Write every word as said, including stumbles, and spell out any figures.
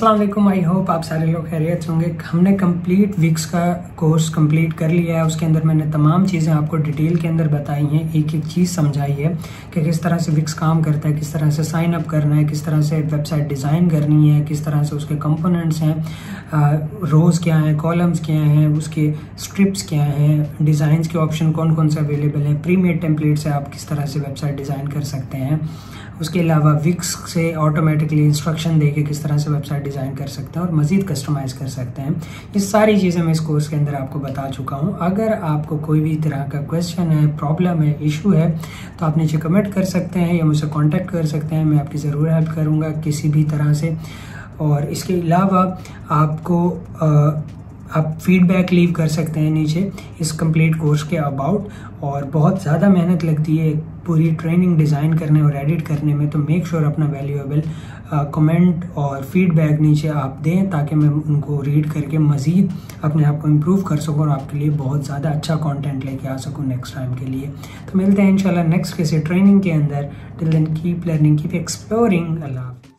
अस्सलाम वालेकुम, I hope आप सारे लोग खैरियत होंगे। हमने कंप्लीट विक्स का कोर्स कंप्लीट कर लिया है। उसके अंदर मैंने तमाम चीज़ें आपको डिटेल के अंदर बताई हैं, एक एक चीज़ समझाई है कि किस तरह से विक्स काम करता है, किस तरह से साइन अप करना है, किस तरह से वेबसाइट डिज़ाइन करनी है, किस तरह से उसके कंपोनेंट्स हैं, रोज़ क्या हैं, कॉलम्स क्या हैं, उसके स्ट्रिप्स क्या हैं, डिज़ाइंस के ऑप्शन कौन कौन से अवेलेबल हैं, प्रीमेड टेम्पलेट से आप किस तरह से वेबसाइट डिज़ाइन कर सकते हैं। उसके अलावा विक्स से ऑटोमेटिकली इंस्ट्रक्शन देके किस तरह से वेबसाइट डिज़ाइन कर सकते हैं और मज़ीद कस्टमाइज़ कर सकते हैं। ये सारी चीज़ें मैं इस कोर्स के अंदर आपको बता चुका हूँ। अगर आपको कोई भी तरह का क्वेश्चन है, प्रॉब्लम है, इशू है तो आप नीचे कमेंट कर सकते हैं या मुझसे कॉन्टैक्ट कर सकते हैं। मैं आपकी ज़रूर हेल्प करूँगा किसी भी तरह से। और इसके अलावा आपको आ, आप फीडबैक लीव कर सकते हैं नीचे इस कंप्लीट कोर्स के अबाउट। और बहुत ज़्यादा मेहनत लगती है पूरी ट्रेनिंग डिज़ाइन करने और एडिट करने में, तो मेक श्योर अपना वैल्यूएबल कमेंट और फीडबैक नीचे आप दें ताकि मैं उनको रीड करके मज़ीद अपने आप को इम्प्रूव कर सकूँ और आपके लिए बहुत ज़्यादा अच्छा कंटेंट लेके आ सकूँ नेक्स्ट टाइम के लिए। तो मिलते हैं इंशाल्लाह नेक्स्ट किसी ट्रेनिंग के अंदर। Till then keep learning, keep exploring. अल्लाह।